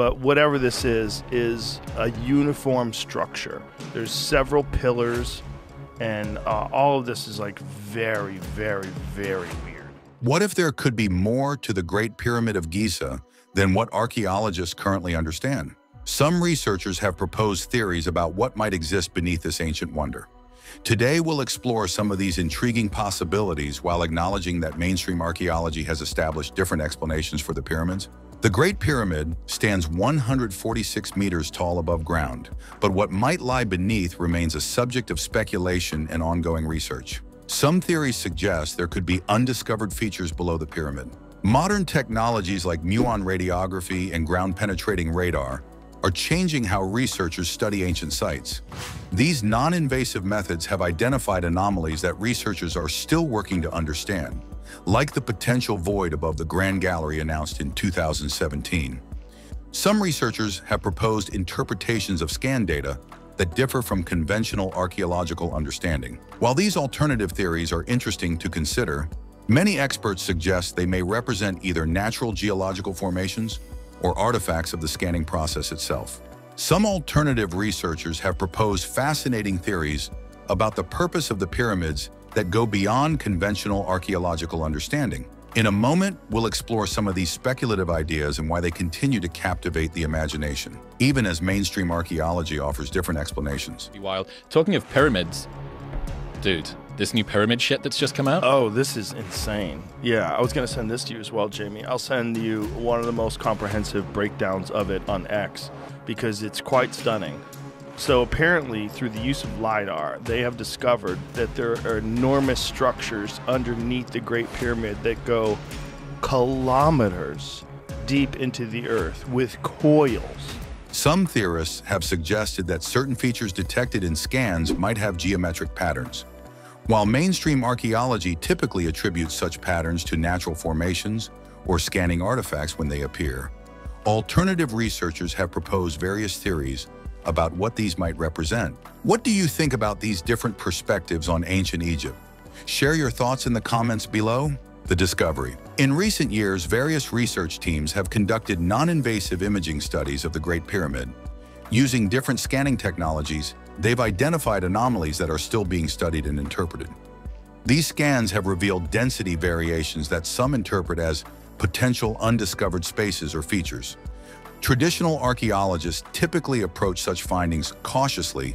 But whatever this is a uniform structure. There's several pillars, and all of this is like very, very, very weird. What if there could be more to the Great Pyramid of Giza than what archaeologists currently understand? Some researchers have proposed theories about what might exist beneath this ancient wonder. Today, we'll explore some of these intriguing possibilities while acknowledging that mainstream archaeology has established different explanations for the pyramids. The Great Pyramid stands 146 meters tall above ground, but what might lie beneath remains a subject of speculation and ongoing research. Some theories suggest there could be undiscovered features below the pyramid. Modern technologies like muon radiography and ground-penetrating radar are changing how researchers study ancient sites. These non-invasive methods have identified anomalies that researchers are still working to understand, like the potential void above the Grand Gallery announced in 2017. Some researchers have proposed interpretations of scan data that differ from conventional archaeological understanding. While these alternative theories are interesting to consider, many experts suggest they may represent either natural geological formations or artifacts of the scanning process itself. Some alternative researchers have proposed fascinating theories about the purpose of the pyramids that go beyond conventional archaeological understanding. In a moment, we'll explore some of these speculative ideas and why they continue to captivate the imagination, even as mainstream archaeology offers different explanations. Wild. Talking of pyramids, dude, this new pyramid shit that's just come out? Oh, this is insane. Yeah, I was gonna send this to you as well, Jamie. I'll send you one of the most comprehensive breakdowns of it on X because it's quite stunning. So apparently, through the use of LiDAR, they have discovered that there are enormous structures underneath the Great Pyramid that go kilometers deep into the earth with coils. Some theorists have suggested that certain features detected in scans might have geometric patterns. While mainstream archaeology typically attributes such patterns to natural formations or scanning artifacts when they appear, alternative researchers have proposed various theories about what these might represent. What do you think about these different perspectives on ancient Egypt? Share your thoughts in the comments below. The discovery. In recent years, various research teams have conducted non-invasive imaging studies of the Great Pyramid. Using different scanning technologies, they've identified anomalies that are still being studied and interpreted. These scans have revealed density variations that some interpret as potential undiscovered spaces or features. Traditional archaeologists typically approach such findings cautiously,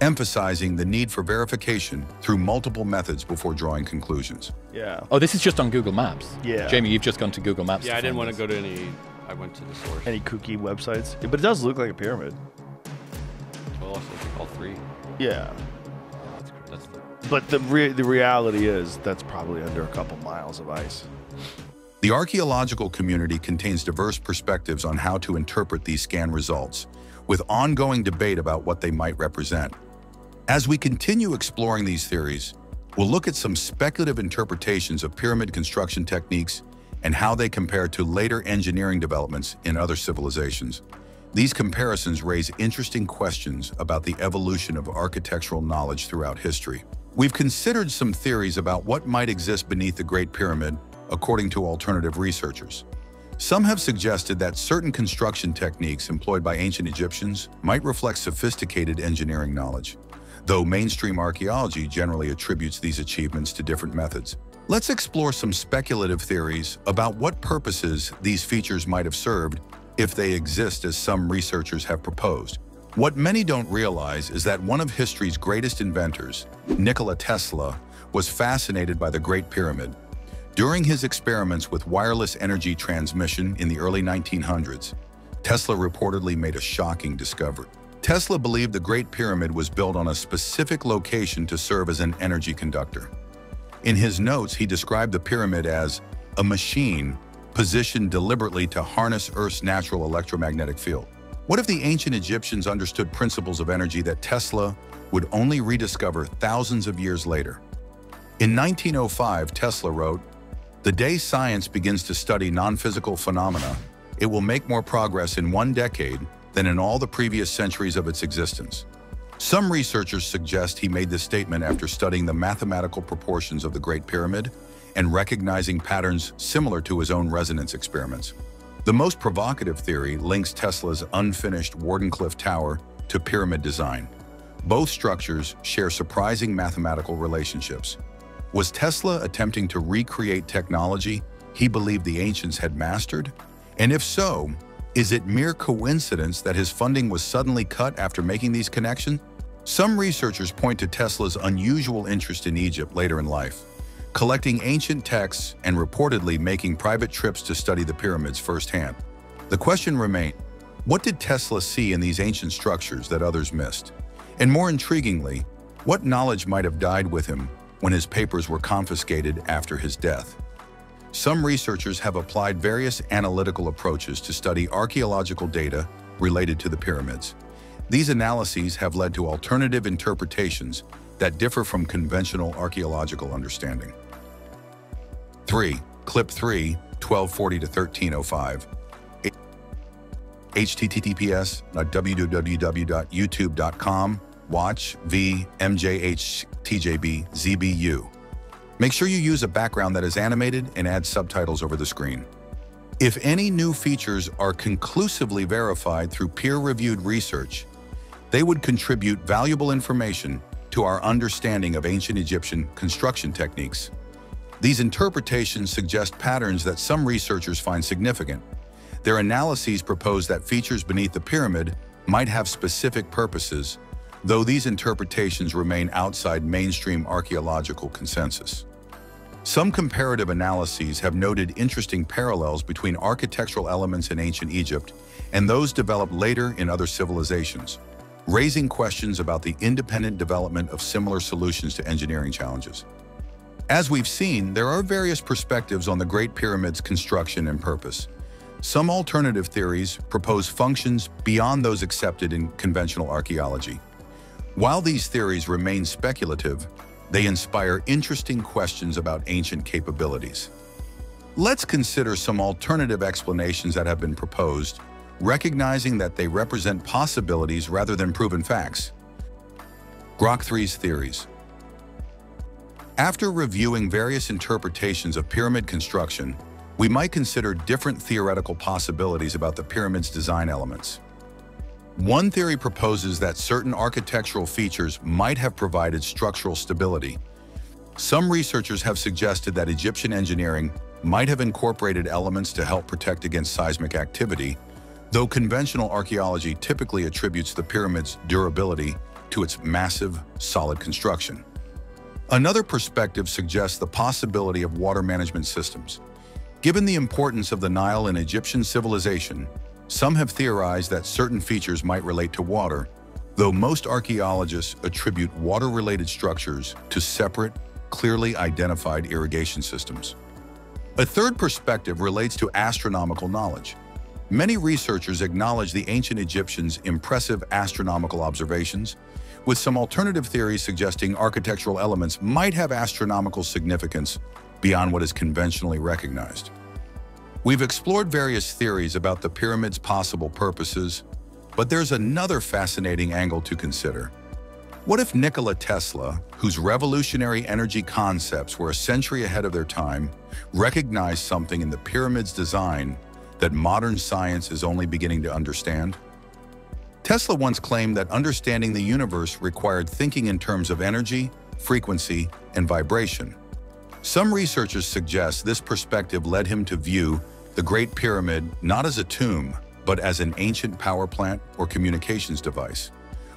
emphasizing the need for verification through multiple methods before drawing conclusions. Yeah. Oh, this is just on Google Maps. Yeah. Jamie, you've just gone to Google Maps. Yeah, I didn't want to go to any, I went to the source. Any kooky websites. Yeah, but it does look like a pyramid. Well, also like all three. Yeah. That's but the reality is that's probably under a couple miles of ice. The archaeological community contains diverse perspectives on how to interpret these scan results, with ongoing debate about what they might represent. As we continue exploring these theories, we'll look at some speculative interpretations of pyramid construction techniques and how they compare to later engineering developments in other civilizations. These comparisons raise interesting questions about the evolution of architectural knowledge throughout history. We've considered some theories about what might exist beneath the Great Pyramid, according to alternative researchers. Some have suggested that certain construction techniques employed by ancient Egyptians might reflect sophisticated engineering knowledge, though mainstream archaeology generally attributes these achievements to different methods. Let's explore some speculative theories about what purposes these features might have served if they exist, as some researchers have proposed. What many don't realize is that one of history's greatest inventors, Nikola Tesla, was fascinated by the Great Pyramid. During his experiments with wireless energy transmission in the early 1900s, Tesla reportedly made a shocking discovery. Tesla believed the Great Pyramid was built on a specific location to serve as an energy conductor. In his notes, he described the pyramid as a machine positioned deliberately to harness Earth's natural electromagnetic field. What if the ancient Egyptians understood principles of energy that Tesla would only rediscover thousands of years later? In 1905, Tesla wrote, "The day science begins to study non-physical phenomena, it will make more progress in one decade than in all the previous centuries of its existence." Some researchers suggest he made this statement after studying the mathematical proportions of the Great Pyramid and recognizing patterns similar to his own resonance experiments. The most provocative theory links Tesla's unfinished Wardenclyffe Tower to pyramid design. Both structures share surprising mathematical relationships. Was Tesla attempting to recreate technology he believed the ancients had mastered? And if so, is it mere coincidence that his funding was suddenly cut after making these connections? Some researchers point to Tesla's unusual interest in Egypt later in life, collecting ancient texts and reportedly making private trips to study the pyramids firsthand. The question remains, what did Tesla see in these ancient structures that others missed? And more intriguingly, what knowledge might have died with him when his papers were confiscated after his death? Some researchers have applied various analytical approaches to study archaeological data related to the pyramids. These analyses have led to alternative interpretations that differ from conventional archaeological understanding. 3. Clip 3, 1240 to 1305. https://www.youtube.com/watch/v/mjhtjbzbu. Make sure you use a background that is animated and add subtitles over the screen. If any new features are conclusively verified through peer-reviewed research, they would contribute valuable information to our understanding of ancient Egyptian construction techniques. These interpretations suggest patterns that some researchers find significant. Their analyses propose that features beneath the pyramid might have specific purposes, though these interpretations remain outside mainstream archaeological consensus. Some comparative analyses have noted interesting parallels between architectural elements in ancient Egypt and those developed later in other civilizations, raising questions about the independent development of similar solutions to engineering challenges. As we've seen, there are various perspectives on the Great Pyramid's construction and purpose. Some alternative theories propose functions beyond those accepted in conventional archaeology. While these theories remain speculative, they inspire interesting questions about ancient capabilities. Let's consider some alternative explanations that have been proposed, recognizing that they represent possibilities rather than proven facts. Grok 3's theories. After reviewing various interpretations of pyramid construction, we might consider different theoretical possibilities about the pyramid's design elements. One theory proposes that certain architectural features might have provided structural stability. Some researchers have suggested that Egyptian engineering might have incorporated elements to help protect against seismic activity, though conventional archaeology typically attributes the pyramid's durability to its massive, solid construction. Another perspective suggests the possibility of water management systems. Given the importance of the Nile in Egyptian civilization, some have theorized that certain features might relate to water, though most archaeologists attribute water-related structures to separate, clearly identified irrigation systems. A third perspective relates to astronomical knowledge. Many researchers acknowledge the ancient Egyptians' impressive astronomical observations, with some alternative theories suggesting architectural elements might have astronomical significance beyond what is conventionally recognized. We've explored various theories about the pyramid's possible purposes, but there's another fascinating angle to consider. What if Nikola Tesla, whose revolutionary energy concepts were a century ahead of their time, recognized something in the pyramid's design that modern science is only beginning to understand? Tesla once claimed that understanding the universe required thinking in terms of energy, frequency, and vibration. Some researchers suggest this perspective led him to view the Great Pyramid not as a tomb, but as an ancient power plant or communications device.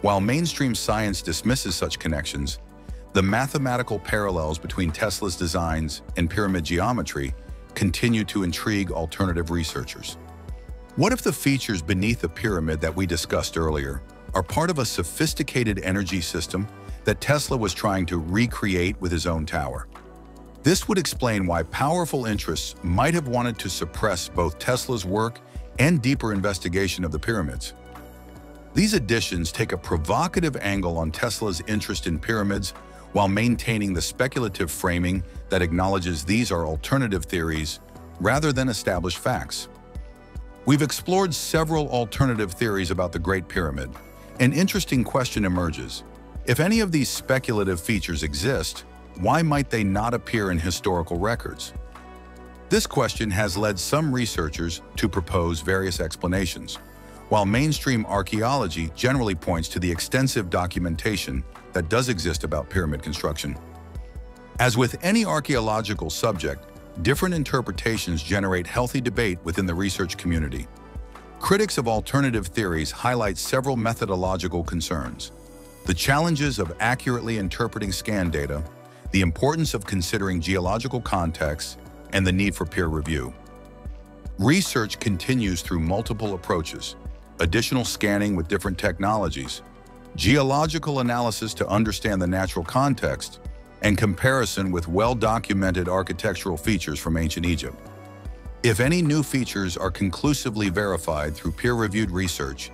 While mainstream science dismisses such connections, the mathematical parallels between Tesla's designs and pyramid geometry continue to intrigue alternative researchers. What if the features beneath the pyramid that we discussed earlier are part of a sophisticated energy system that Tesla was trying to recreate with his own tower? This would explain why powerful interests might have wanted to suppress both Tesla's work and deeper investigation of the pyramids. These additions take a provocative angle on Tesla's interest in pyramids while maintaining the speculative framing that acknowledges these are alternative theories rather than established facts. We've explored several alternative theories about the Great Pyramid. An interesting question emerges. If any of these speculative features exist, why might they not appear in historical records? This question has led some researchers to propose various explanations, while mainstream archaeology generally points to the extensive documentation that does exist about pyramid construction. As with any archaeological subject, different interpretations generate healthy debate within the research community. Critics of alternative theories highlight several methodological concerns: the challenges of accurately interpreting scan data, the importance of considering geological contexts, and the need for peer review. Research continues through multiple approaches: additional scanning with different technologies, geological analysis to understand the natural context, and comparison with well-documented architectural features from ancient Egypt. If any new features are conclusively verified through peer-reviewed research,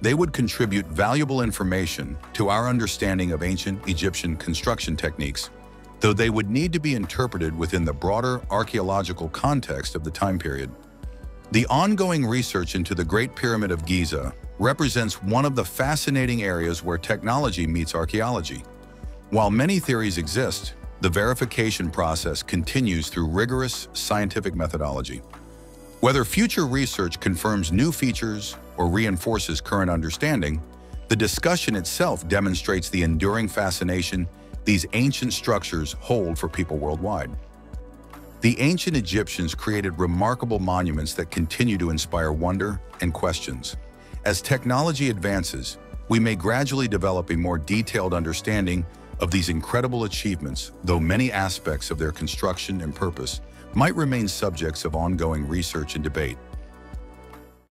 they would contribute valuable information to our understanding of ancient Egyptian construction techniques, though they would need to be interpreted within the broader archaeological context of the time period. The ongoing research into the Great Pyramid of Giza represents one of the fascinating areas where technology meets archaeology. While many theories exist, the verification process continues through rigorous scientific methodology. Whether future research confirms new features or reinforces current understanding, the discussion itself demonstrates the enduring fascination these ancient structures hold for people worldwide. The ancient Egyptians created remarkable monuments that continue to inspire wonder and questions. As technology advances, we may gradually develop a more detailed understanding of these incredible achievements, though many aspects of their construction and purpose might remain subjects of ongoing research and debate.